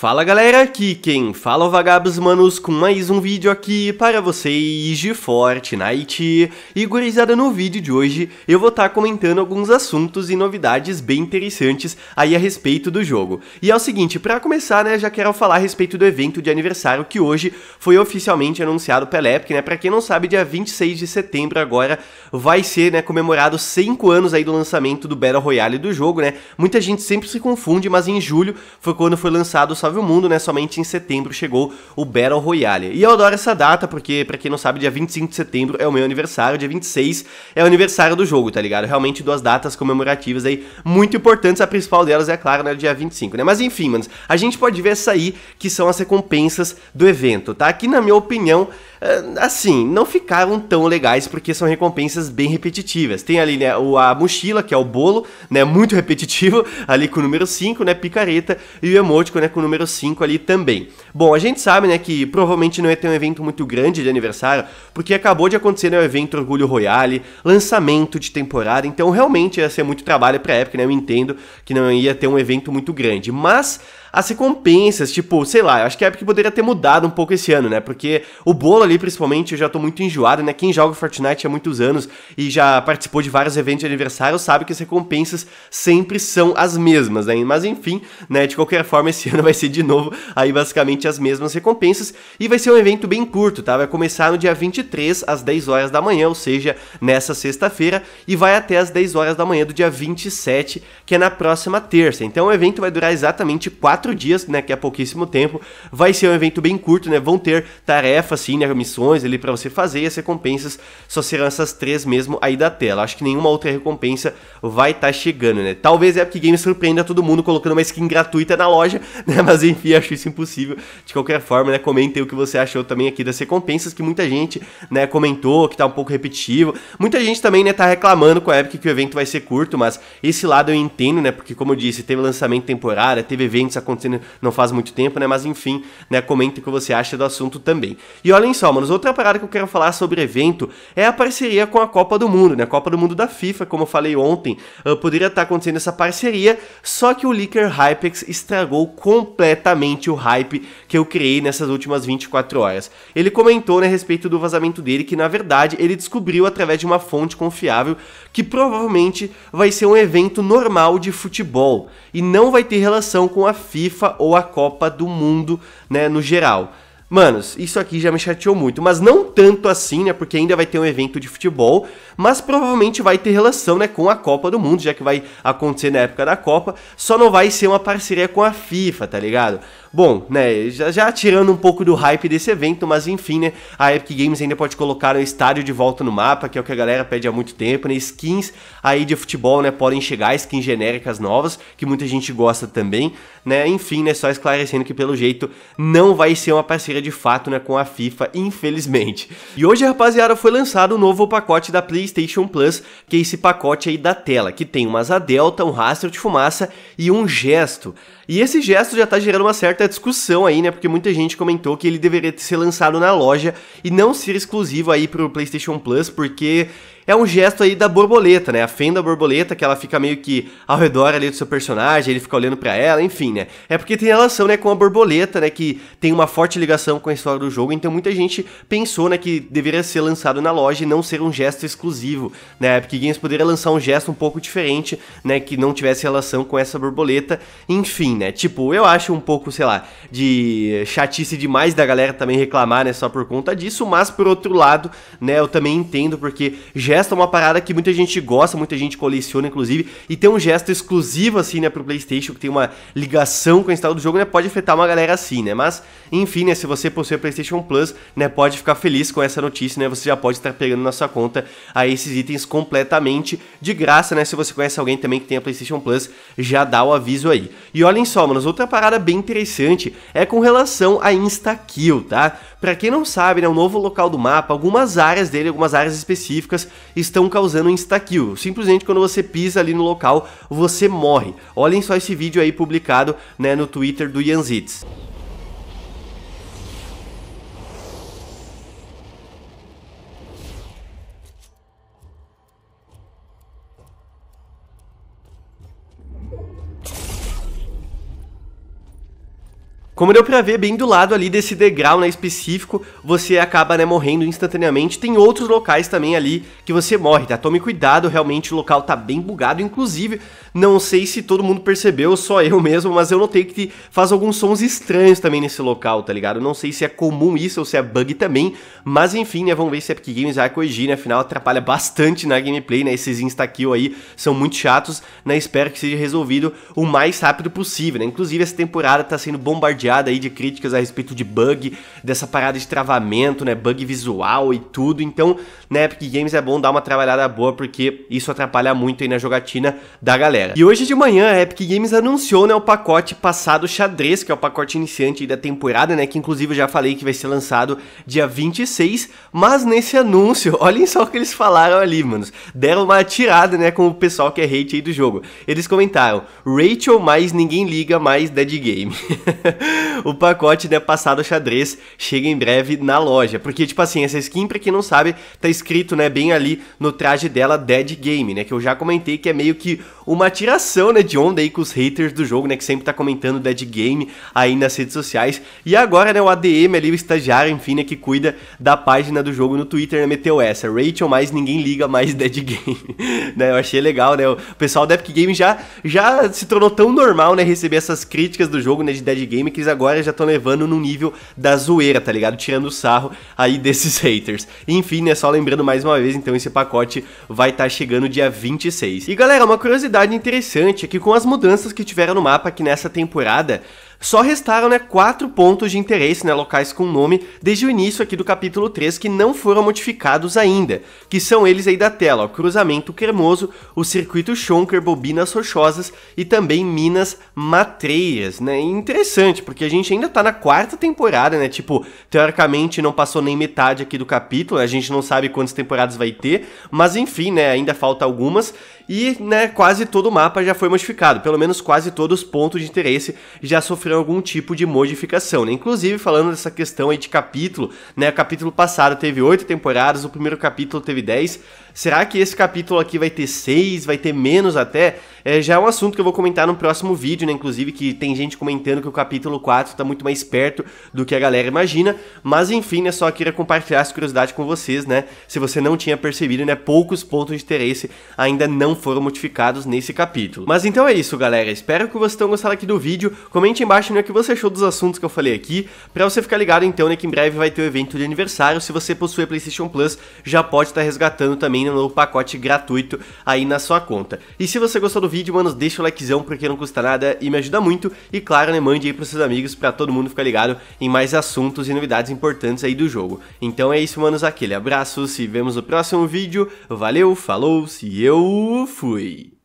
Fala galera, aqui quem fala é o Vagabos Manos com mais um vídeo aqui para vocês de Fortnite. E gurizada, no vídeo de hoje eu vou estar comentando alguns assuntos e novidades bem interessantes aí a respeito do jogo. E é o seguinte, para começar, né, já quero falar a respeito do evento de aniversário que hoje foi oficialmente anunciado pela Epic, né, para quem não sabe, dia 26 de setembro agora vai ser, né, comemorado 5 anos aí do lançamento do Battle Royale do jogo, né. Muita gente sempre se confunde, mas em julho foi quando foi lançado o o mundo, né? Somente em setembro chegou o Battle Royale. E eu adoro essa data porque, pra quem não sabe, dia 25 de setembro é o meu aniversário, dia 26 é o aniversário do jogo, tá ligado? Realmente duas datas comemorativas aí muito importantes, a principal delas é, claro, né, dia 25, né? Mas enfim, manos, a gente pode ver essa aí, que são as recompensas do evento, tá? Que, na minha opinião, assim, não ficaram tão legais porque são recompensas bem repetitivas. Tem ali, né, a mochila, que é o bolo, né? Muito repetitivo, ali com o número 5, né? Picareta e o emoticon, né? Com o número 5 ali também. Bom, a gente sabe, né, que provavelmente não ia ter um evento muito grande de aniversário, porque acabou de acontecer, né, o evento Orgulho Royale, lançamento de temporada, então realmente ia ser muito trabalho pra Epic, né, eu entendo que não ia ter um evento muito grande, mas as recompensas, tipo, sei lá, eu acho que a Epic poderia ter mudado um pouco esse ano, né, porque o bolo ali, principalmente, eu já tô muito enjoado, né, quem joga Fortnite há muitos anos e já participou de vários eventos de aniversário sabe que as recompensas sempre são as mesmas, né, mas enfim, né, de qualquer forma esse ano vai ser de novo aí basicamente as mesmas recompensas e vai ser um evento bem curto, tá? Vai começar no dia 23 às 10 horas da manhã, ou seja, nessa sexta-feira, e vai até às 10 horas da manhã do dia 27, que é na próxima terça. Então o evento vai durar exatamente 4 dias, né, que é pouquíssimo tempo. Vai ser um evento bem curto, né? Vão ter tarefas, sim, né, missões ali pra você fazer, e as recompensas só serão essas 3 mesmo aí da tela. Acho que nenhuma outra recompensa vai estar chegando, né? Talvez a Epic Games surpreenda todo mundo colocando uma skin gratuita na loja, né? Mas enfim, acho isso impossível. De qualquer forma, né, comentem o que você achou também aqui das recompensas, que muita gente, né, comentou que tá um pouco repetitivo. Muita gente também, né, tá reclamando com a Epic que o evento vai ser curto, mas esse lado eu entendo, né, porque como eu disse, teve lançamento temporário, teve eventos acontecendo não faz muito tempo, né, mas enfim, né, comentem o que você acha do assunto também. E olhem só, manos, outra parada que eu quero falar sobre evento é a parceria com a Copa do Mundo, né, a Copa do Mundo da FIFA, como eu falei ontem, poderia estar acontecendo essa parceria, só que o leaker Hypex estragou completamente o hype que eu criei nessas últimas 24 horas. Ele comentou, né, a respeito do vazamento dele, que na verdade ele descobriu através de uma fonte confiável que provavelmente vai ser um evento normal de futebol e não vai ter relação com a FIFA ou a Copa do Mundo, né, no geral. Manos, isso aqui já me chateou muito, mas não tanto assim, né, porque ainda vai ter um evento de futebol, mas provavelmente vai ter relação, né, com a Copa do Mundo, já que vai acontecer na época da Copa, só não vai ser uma parceria com a FIFA, tá ligado? Bom, né, já tirando um pouco do hype desse evento, mas enfim, né, a Epic Games ainda pode colocar o estádio de volta no mapa, que é o que a galera pede há muito tempo, né, skins aí de futebol, né, podem chegar, skins genéricas novas, que muita gente gosta também, né, enfim, né, só esclarecendo que pelo jeito não vai ser uma parceria de fato, né, com a FIFA, infelizmente. E hoje, rapaziada, foi lançado um novo pacote da Playstation Plus, que é esse pacote aí da tela, que tem uma asa delta, um rastro de fumaça e um gesto. E esse gesto já tá gerando uma certa discussão aí, né, porque muita gente comentou que ele deveria ser lançado na loja e não ser exclusivo aí pro PlayStation Plus, porque é um gesto aí da borboleta, né, a fenda borboleta, que ela fica meio que ao redor ali do seu personagem, ele fica olhando pra ela, enfim, né, é porque tem relação, né, com a borboleta, né, que tem uma forte ligação com a história do jogo, então muita gente pensou, né, que deveria ser lançado na loja e não ser um gesto exclusivo, né, a Epic Games poderia lançar um gesto um pouco diferente, né, que não tivesse relação com essa borboleta, enfim, né, tipo, eu acho um pouco, sei lá, de chatice demais da galera também reclamar, né, só por conta disso, mas por outro lado, né, eu também entendo, porque gesto é uma parada que muita gente gosta, muita gente coleciona, inclusive, e ter um gesto exclusivo, assim, né, pro PlayStation, que tem uma ligação com o instalo do jogo, né, pode afetar uma galera assim, né, mas, enfim, né, se você possui a PlayStation Plus, né, pode ficar feliz com essa notícia, né, você já pode estar pegando na sua conta aí esses itens completamente de graça, né, se você conhece alguém também que tem a PlayStation Plus, já dá o aviso aí. E olhem só, manos, outra parada bem interessante é com relação a InstaKill, tá? Pra quem não sabe, né, o novo local do mapa, algumas áreas dele, algumas áreas específicas, estão causando InstaKill. Simplesmente quando você pisa ali no local, você morre. Olhem só esse vídeo aí publicado, né, no Twitter do Yanzitz. Como deu pra ver, bem do lado ali desse degrau, né, específico, você acaba, né, morrendo instantaneamente. Tem outros locais também ali que você morre, tá? Tome cuidado, realmente o local tá bem bugado. Inclusive, não sei se todo mundo percebeu, só eu mesmo, mas eu notei que faz alguns sons estranhos também nesse local, tá ligado? Não sei se é comum isso ou se é bug também, mas enfim, né, vamos ver se a Epic Games vai corrigir, né? Afinal, atrapalha bastante na gameplay, né? Esses InstaKill aí são muito chatos, né? Espero que seja resolvido o mais rápido possível, né? Inclusive, essa temporada tá sendo bombardeada aí de críticas a respeito de bug, dessa parada de travamento, né, bug visual e tudo. Então, na Epic Games é bom dar uma trabalhada boa, porque isso atrapalha muito aí na jogatina da galera. E hoje de manhã a Epic Games anunciou, né, o pacote passado xadrez, que é o pacote iniciante aí da temporada, né, que inclusive eu já falei que vai ser lançado dia 26, mas nesse anúncio, olhem só o que eles falaram ali, manos, deram uma atirada, né, com o pessoal que é hate aí do jogo. Eles comentaram: Rachel mais ninguém liga mais Dead Game. O pacote, né, passado xadrez chega em breve na loja. Porque, tipo assim, essa skin, pra quem não sabe, tá escrito, né, bem ali no traje dela, Dead Game, né, que eu já comentei que é meio que uma atiração, né, de onda aí com os haters do jogo, né, que sempre tá comentando Dead Game aí nas redes sociais. E agora, né, o ADM ali, o estagiário, enfim, né, que cuida da página do jogo no Twitter, né, meteu essa: Rachel mais ninguém liga mais Dead Game. Né, eu achei legal, né, o pessoal da Epic Games já se tornou tão normal, né, receber essas críticas do jogo, né, de Dead Game, que eles agora já estão levando no nível da zoeira, tá ligado? Tirando o sarro aí desses haters. Enfim, né, só lembrando mais uma vez, então esse pacote vai estar chegando dia 26. E galera, uma curiosidade interessante é que com as mudanças que tiveram no mapa aqui nessa temporada, só restaram, né, 4 pontos de interesse, né, locais com nome, desde o início aqui do capítulo 3, que não foram modificados ainda, que são eles aí da tela, ó: Cruzamento Cremoso, o Circuito Schonker, Bobinas Rochosas e também Minas Matreiras, né. Interessante, porque a gente ainda tá na 4ª temporada, né, tipo, teoricamente não passou nem metade aqui do capítulo, né? A gente não sabe quantas temporadas vai ter, mas enfim, né, ainda falta algumas, e, né, quase todo o mapa já foi modificado, pelo menos quase todos os pontos de interesse já sofreram algum tipo de modificação, né? Inclusive, falando dessa questão aí de capítulo, né, o capítulo passado teve 8 temporadas, o primeiro capítulo teve 10, será que esse capítulo aqui vai ter 6, vai ter menos até? Já é um assunto que eu vou comentar no próximo vídeo, né, inclusive, que tem gente comentando que o capítulo 4 tá muito mais perto do que a galera imagina, mas enfim, né, só queria compartilhar essa curiosidade com vocês, né, se você não tinha percebido, né, poucos pontos de interesse ainda não foram modificados nesse capítulo. Mas então é isso, galera, espero que vocês tenham gostado aqui do vídeo, comente embaixo o que você achou dos assuntos que eu falei aqui, pra você ficar ligado então, né, que em breve vai ter o evento de aniversário. Se você possui a Playstation Plus, já pode estar resgatando também no novo pacote gratuito aí na sua conta. E se você gostou do vídeo, manos, deixa o likezão, porque não custa nada e me ajuda muito. E claro, né, mande aí pros seus amigos, pra todo mundo ficar ligado em mais assuntos e novidades importantes aí do jogo. Então é isso, manos, aquele abraço, se vemos no próximo vídeo, valeu, falou, se eu fui!